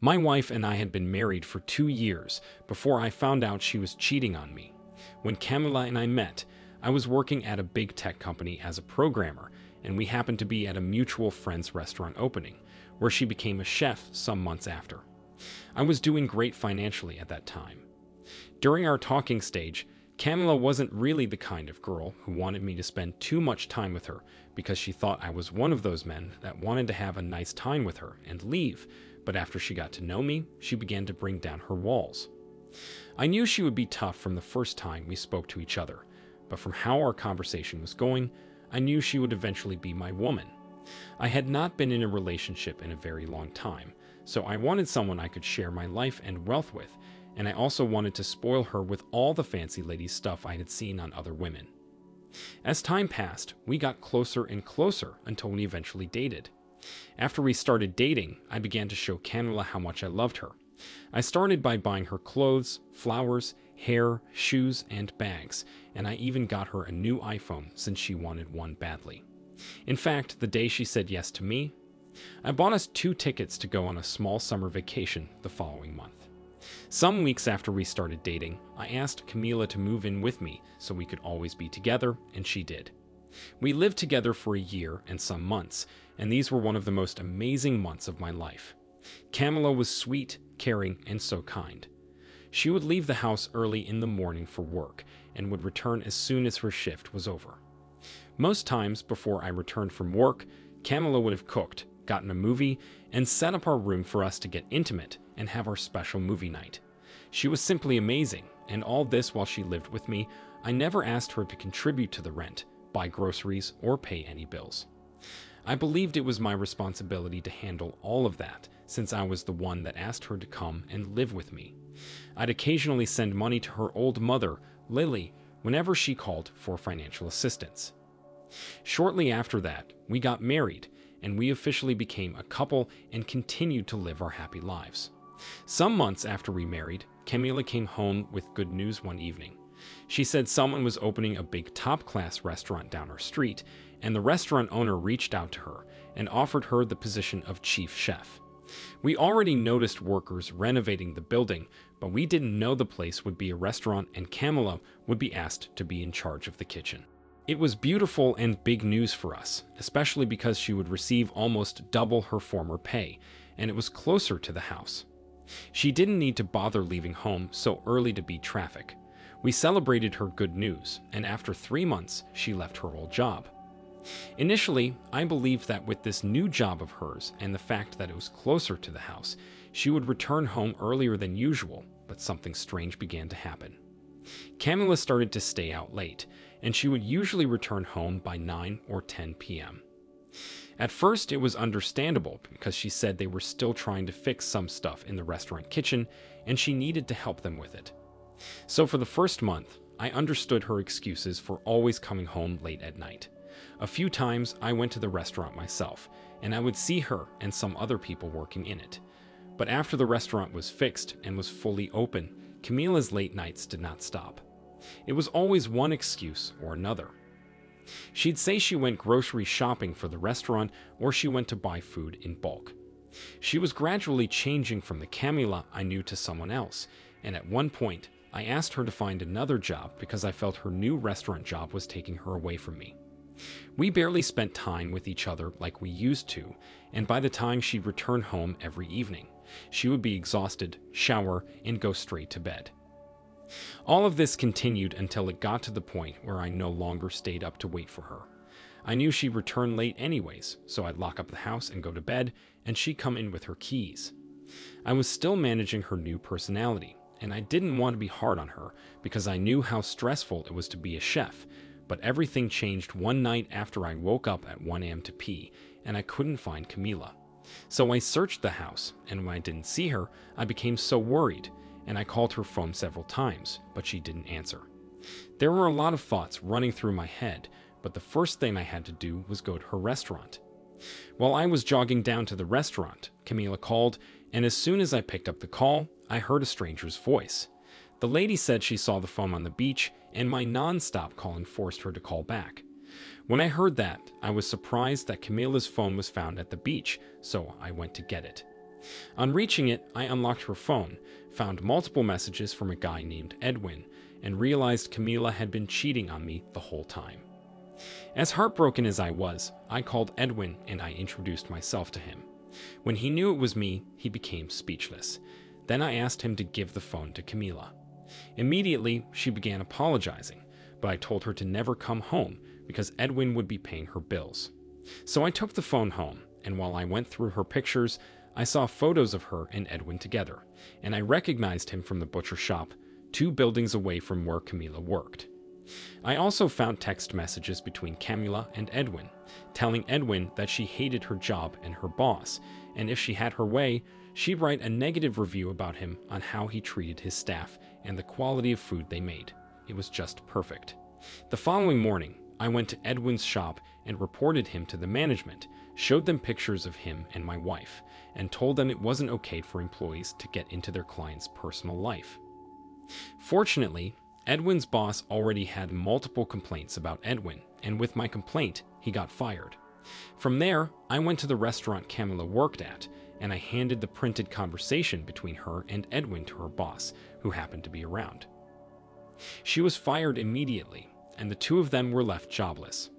My wife and I had been married for 2 years before I found out she was cheating on me. When Camila and I met, I was working at a big tech company as a programmer, and we happened to be at a mutual friend's restaurant opening, where she became a chef some months after. I was doing great financially at that time. During our talking stage, Camila wasn't really the kind of girl who wanted me to spend too much time with her because she thought I was one of those men that wanted to have a nice time with her and leave, but after she got to know me, she began to bring down her walls. I knew she would be tough from the first time we spoke to each other, but from how our conversation was going, I knew she would eventually be my woman. I had not been in a relationship in a very long time, so I wanted someone I could share my life and wealth with, and I also wanted to spoil her with all the fancy lady stuff I had seen on other women. As time passed, we got closer and closer until we eventually dated. After we started dating, I began to show Camila how much I loved her. I started by buying her clothes, flowers, hair, shoes, and bags, and I even got her a new iPhone since she wanted one badly. In fact, the day she said yes to me, I bought us 2 tickets to go on a small summer vacation the following month. Some weeks after we started dating, I asked Camila to move in with me so we could always be together, and she did. We lived together for a year and some months, and these were one of the most amazing months of my life. Camila was sweet, caring, and so kind. She would leave the house early in the morning for work and would return as soon as her shift was over. Most times before I returned from work, Camila would have cooked, gotten a movie, and set up our room for us to get intimate and have our special movie night. She was simply amazing, and all this while she lived with me. I never asked her to contribute to the rent, buy groceries, or pay any bills. I believed it was my responsibility to handle all of that, since I was the one that asked her to come and live with me. I'd occasionally send money to her old mother, Lily, whenever she called for financial assistance. Shortly after that, we got married, and we officially became a couple and continued to live our happy lives. Some months after we married, Camila came home with good news one evening. She said someone was opening a big top-class restaurant down her street, and the restaurant owner reached out to her and offered her the position of chief chef. We already noticed workers renovating the building, but we didn't know the place would be a restaurant and Camila would be asked to be in charge of the kitchen. It was beautiful and big news for us, especially because she would receive almost double her former pay, and it was closer to the house. She didn't need to bother leaving home so early to beat traffic. We celebrated her good news, and after 3 months, she left her old job. Initially, I believed that with this new job of hers and the fact that it was closer to the house, she would return home earlier than usual, but something strange began to happen. Camila started to stay out late, and she would usually return home by 9 or 10 p.m. At first, it was understandable because she said they were still trying to fix some stuff in the restaurant kitchen, and she needed to help them with it. So for the first month, I understood her excuses for always coming home late at night. A few times, I went to the restaurant myself, and I would see her and some other people working in it. But after the restaurant was fixed and was fully open, Camila's late nights did not stop. It was always one excuse or another. She'd say she went grocery shopping for the restaurant or she went to buy food in bulk. She was gradually changing from the Camila I knew to someone else, and at one point, I asked her to find another job because I felt her new restaurant job was taking her away from me. We barely spent time with each other like we used to, and by the time she'd return home every evening, she would be exhausted, shower, and go straight to bed. All of this continued until it got to the point where I no longer stayed up to wait for her. I knew she'd return late anyways, so I'd lock up the house and go to bed, and she'd come in with her keys. I was still managing her new personality, and I didn't want to be hard on her because I knew how stressful it was to be a chef, but everything changed one night after I woke up at 1 a.m. to pee, and I couldn't find Camila. So I searched the house, and when I didn't see her, I became so worried, and I called her phone several times, but she didn't answer. There were a lot of thoughts running through my head, but the first thing I had to do was go to her restaurant. While I was jogging down to the restaurant, Camila called, and as soon as I picked up the call, I heard a stranger's voice. The lady said she saw the phone on the beach, and my non-stop calling forced her to call back. When I heard that, I was surprised that Camila's phone was found at the beach, so I went to get it. On reaching it, I unlocked her phone, found multiple messages from a guy named Edwin, and realized Camila had been cheating on me the whole time. As heartbroken as I was, I called Edwin and I introduced myself to him. When he knew it was me, he became speechless. Then I asked him to give the phone to Camila. Immediately, she began apologizing, but I told her to never come home because Edwin would be paying her bills. So I took the phone home, and while I went through her pictures, I saw photos of her and Edwin together, and I recognized him from the butcher shop, 2 buildings away from where Camila worked. I also found text messages between Camila and Edwin, telling Edwin that she hated her job and her boss, and if she had her way, she'd write a negative review about him on how he treated his staff and the quality of food they made. It was just perfect. The following morning, I went to Edwin's shop and reported him to the management, showed them pictures of him and my wife, and told them it wasn't okay for employees to get into their client's personal life. Fortunately, Edwin's boss already had multiple complaints about Edwin, and with my complaint, he got fired. From there, I went to the restaurant Camila worked at, and I handed the printed conversation between her and Edwin to her boss, who happened to be around. She was fired immediately, and the 2 of them were left jobless.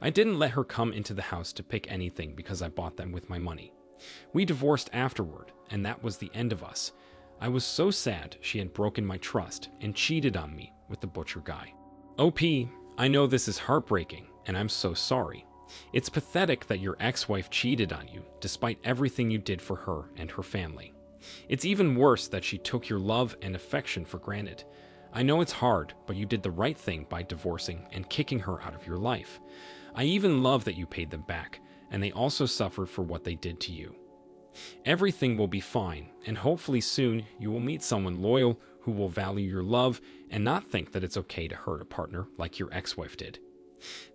I didn't let her come into the house to pick anything because I bought them with my money. We divorced afterward, and that was the end of us. I was so sad she had broken my trust and cheated on me with the butcher guy. OP, I know this is heartbreaking, and I'm so sorry. It's pathetic that your ex-wife cheated on you, despite everything you did for her and her family. It's even worse that she took your love and affection for granted. I know it's hard, but you did the right thing by divorcing and kicking her out of your life. I even love that you paid them back, and they also suffered for what they did to you. Everything will be fine, and hopefully soon you will meet someone loyal who will value your love and not think that it's okay to hurt a partner like your ex-wife did.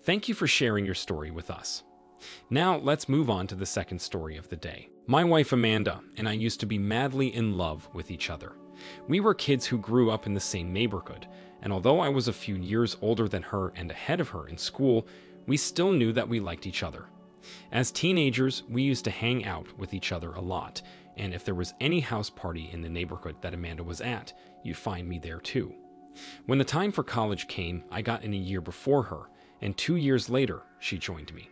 Thank you for sharing your story with us. Now let's move on to the second story of the day. My wife Amanda and I used to be madly in love with each other. We were kids who grew up in the same neighborhood, and although I was a few years older than her and ahead of her in school, we still knew that we liked each other. As teenagers, we used to hang out with each other a lot, and if there was any house party in the neighborhood that Amanda was at, you'd find me there too. When the time for college came, I got in a year before her, and 2 years later, she joined me.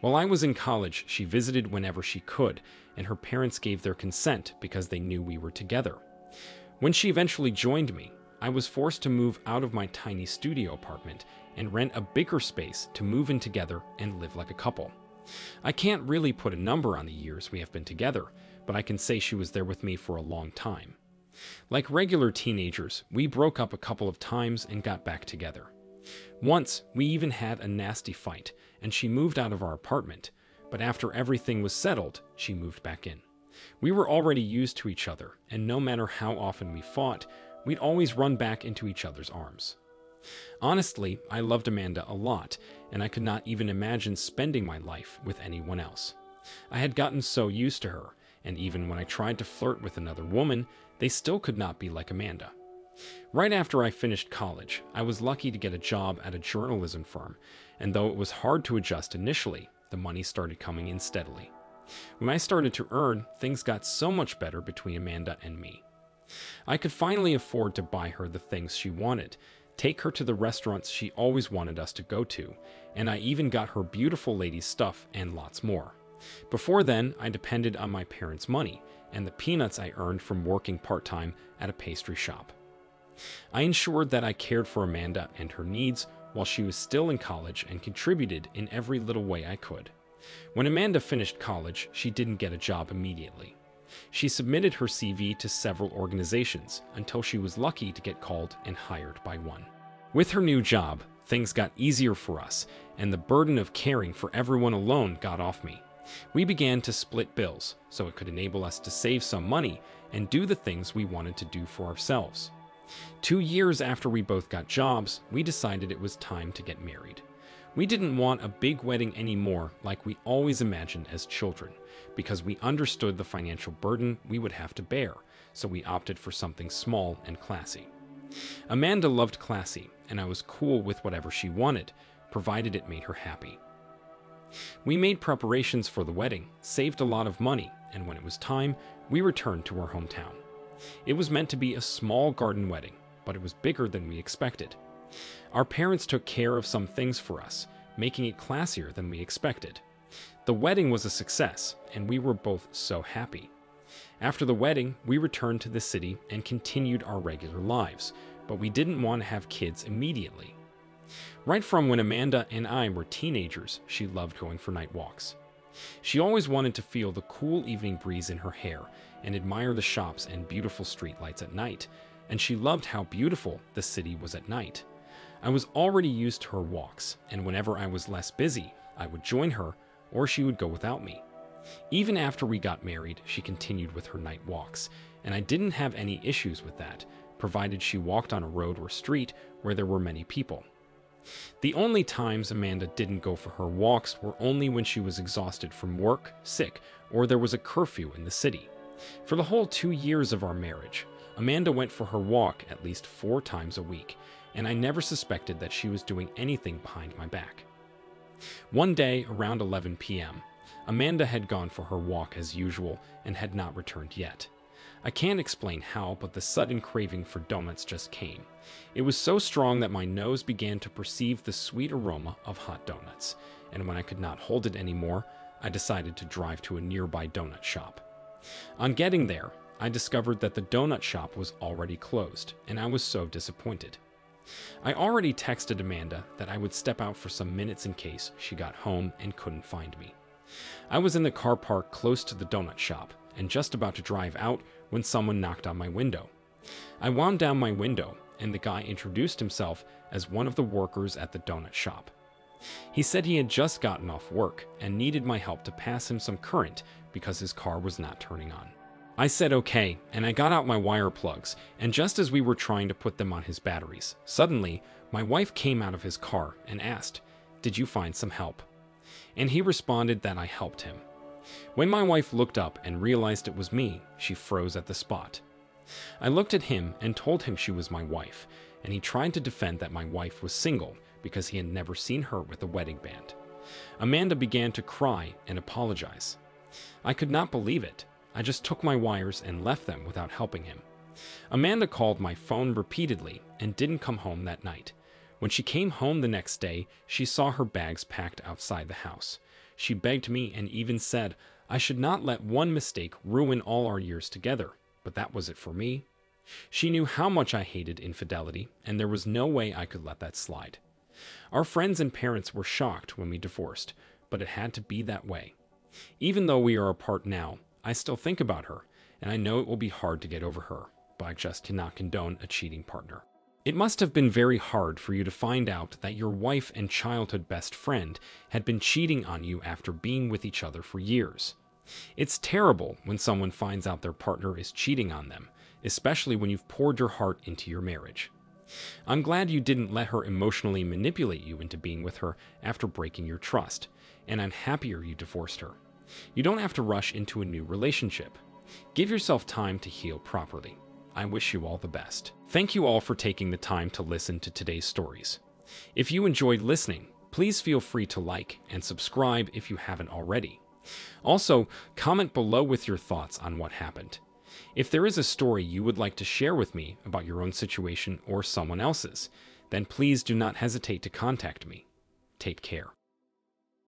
While I was in college, she visited whenever she could, and her parents gave their consent because they knew we were together. When she eventually joined me, I was forced to move out of my tiny studio apartment and rent a bigger space to move in together and live like a couple. I can't really put a number on the years we have been together, but I can say she was there with me for a long time. Like regular teenagers, we broke up a couple of times and got back together. Once, we even had a nasty fight, and she moved out of our apartment, but after everything was settled, she moved back in. We were already used to each other, and no matter how often we fought, we'd always run back into each other's arms. Honestly, I loved Amanda a lot, and I could not even imagine spending my life with anyone else. I had gotten so used to her, and even when I tried to flirt with another woman, they still could not be like Amanda. Right after I finished college, I was lucky to get a job at a journalism firm, and though it was hard to adjust initially, the money started coming in steadily. When I started to earn, things got so much better between Amanda and me. I could finally afford to buy her the things she wanted, take her to the restaurants she always wanted us to go to, and I even got her beautiful lady stuff and lots more. Before then, I depended on my parents' money and the peanuts I earned from working part-time at a pastry shop. I ensured that I cared for Amanda and her needs while she was still in college and contributed in every little way I could. When Amanda finished college, she didn't get a job immediately. She submitted her CV to several organizations until she was lucky to get called and hired by one. With her new job, things got easier for us, and the burden of caring for everyone alone got off me. We began to split bills, so it could enable us to save some money and do the things we wanted to do for ourselves. 2 years after we both got jobs, we decided it was time to get married. We didn't want a big wedding anymore like we always imagined as children, because we understood the financial burden we would have to bear, so we opted for something small and classy. Amanda loved classy, and I was cool with whatever she wanted, provided it made her happy. We made preparations for the wedding, saved a lot of money, and when it was time, we returned to our hometown. It was meant to be a small garden wedding, but it was bigger than we expected. Our parents took care of some things for us, making it classier than we expected. The wedding was a success, and we were both so happy. After the wedding, we returned to the city and continued our regular lives, but we didn't want to have kids immediately. Right from when Amanda and I were teenagers, she loved going for night walks. She always wanted to feel the cool evening breeze in her hair and admire the shops and beautiful streetlights at night, and she loved how beautiful the city was at night. I was already used to her walks, and whenever I was less busy, I would join her, or she would go without me. Even after we got married, she continued with her night walks, and I didn't have any issues with that, provided she walked on a road or street where there were many people. The only times Amanda didn't go for her walks were only when she was exhausted from work, sick, or there was a curfew in the city. For the whole 2 years of our marriage, Amanda went for her walk at least 4 times a week, and I never suspected that she was doing anything behind my back. One day, around 11 p.m., Amanda had gone for her walk as usual and had not returned yet. I can't explain how, but the sudden craving for donuts just came. It was so strong that my nose began to perceive the sweet aroma of hot donuts, and when I could not hold it anymore, I decided to drive to a nearby donut shop. On getting there, I discovered that the donut shop was already closed, and I was so disappointed. I already texted Amanda that I would step out for some minutes in case she got home and couldn't find me. I was in the car park close to the donut shop and just about to drive out when someone knocked on my window. I wound down my window, and the guy introduced himself as one of the workers at the donut shop. He said he had just gotten off work and needed my help to pass him some current because his car was not turning on. I said okay, and I got out my wire plugs, and just as we were trying to put them on his batteries, suddenly my wife came out of his car and asked, "Did you find some help?" And he responded that I helped him. When my wife looked up and realized it was me, she froze at the spot. I looked at him and told him she was my wife, and he tried to defend that my wife was single because he had never seen her with a wedding band. Amanda began to cry and apologize. I could not believe it. I just took my wires and left them without helping him. Amanda called my phone repeatedly and didn't come home that night. When she came home the next day, she saw her bags packed outside the house. She begged me and even said, "I should not let one mistake ruin all our years together," but that was it for me. She knew how much I hated infidelity, and there was no way I could let that slide. Our friends and parents were shocked when we divorced, but it had to be that way. Even though we are apart now, I still think about her, and I know it will be hard to get over her, but I just cannot condone a cheating partner. It must have been very hard for you to find out that your wife and childhood best friend had been cheating on you after being with each other for years. It's terrible when someone finds out their partner is cheating on them, especially when you've poured your heart into your marriage. I'm glad you didn't let her emotionally manipulate you into being with her after breaking your trust, and I'm happier you divorced her. You don't have to rush into a new relationship. Give yourself time to heal properly. I wish you all the best. Thank you all for taking the time to listen to today's stories. If you enjoyed listening, please feel free to like and subscribe if you haven't already. Also, comment below with your thoughts on what happened. If there is a story you would like to share with me about your own situation or someone else's, then please do not hesitate to contact me. Take care.